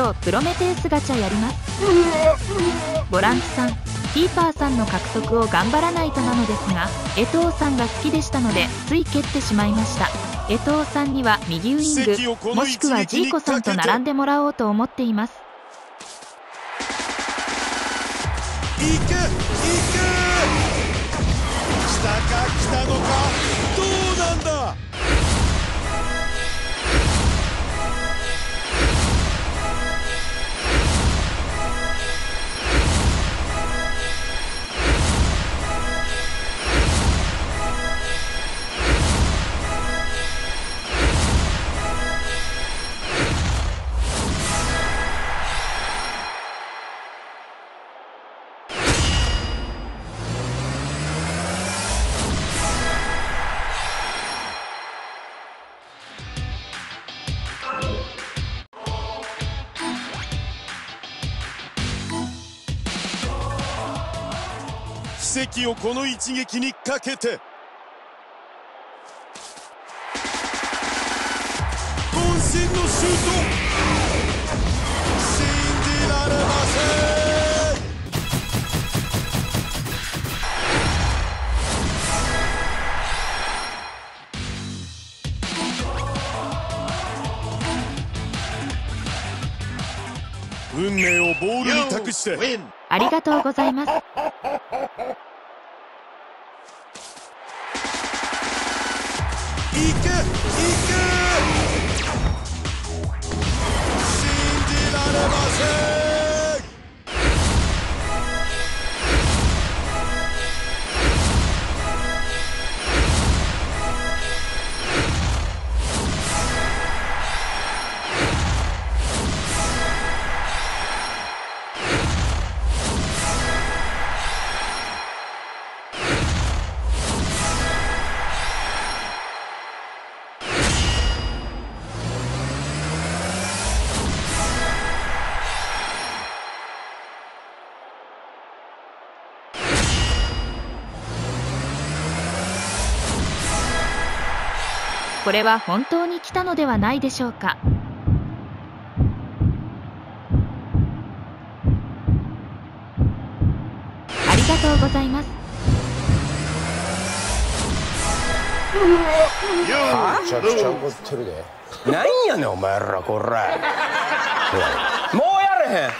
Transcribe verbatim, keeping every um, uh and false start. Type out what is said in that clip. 超プロメテウスガチャやります。ボランチさん、キーパーさんの獲得を頑張らないとなのですが、江藤さんが好きでしたのでつい蹴ってしまいました。江藤さんには右ウイングもしくはジーコさんと並んでもらおうと思っています。いくいく、来たか来たのか、どうなんだ。奇跡をこの一撃にかけて、渾身のシュート、信じられません。運命をボールに託して、ありがとうございます。いくいく、信じられません。これは本当に来たのではないでしょうか。ありがとうございます。めちゃくちゃ怒ってるで。なんやねんお前らこら。もうやれへん。